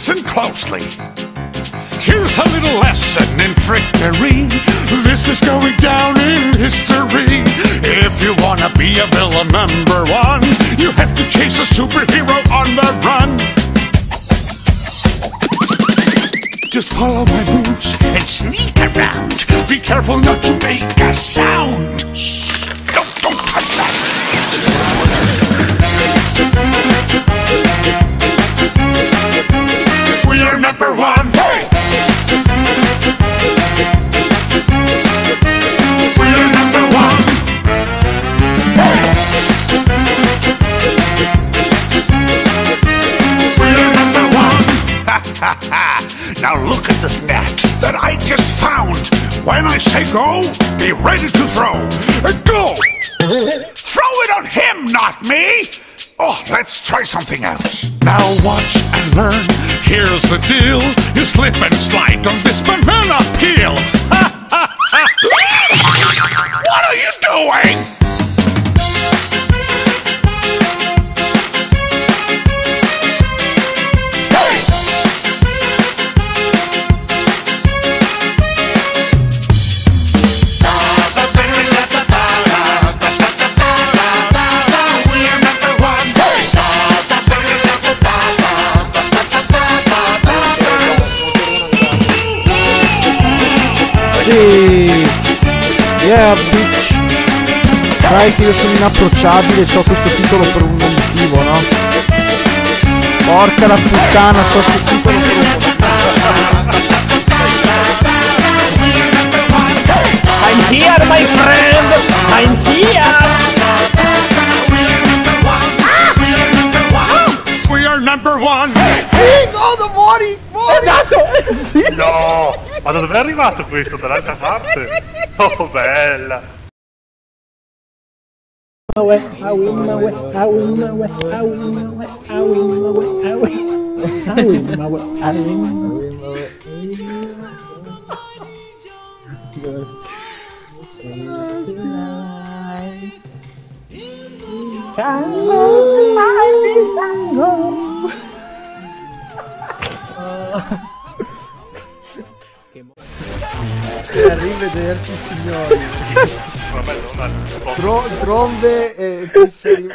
Listen closely. Here's a little lesson in trickery. This is going down in history. If you wanna be a villain number one, you have to chase a superhero on the run. Just follow my moves and sneak around. Be careful not to make a sound. Shh, no, don't touch that. We are number one. Hey! We are number one. Hey! We are number one. Ha ha ha! Now look at this net that I just found. When I say go, be ready to throw. Go! Throw it on him, not me! Oh, let's try something else. Now watch and learn. Here's the deal. You slip and slide on this banana peel. Ha ha ha! What are you doing? Yeah, bitch. Dai che io sono inapprocciabile, c'ho questo titolo per un motivo, no? Porca la puttana, c'ho questo titolo per un motivo. I'm here, my friend! I'm here! We are number one! Figo, muori! Muori! No! Ma da dove è arrivato questo? Dall'altra parte? Oh, bella! Arrivederci signori. Vabbè, trombe e pifferi.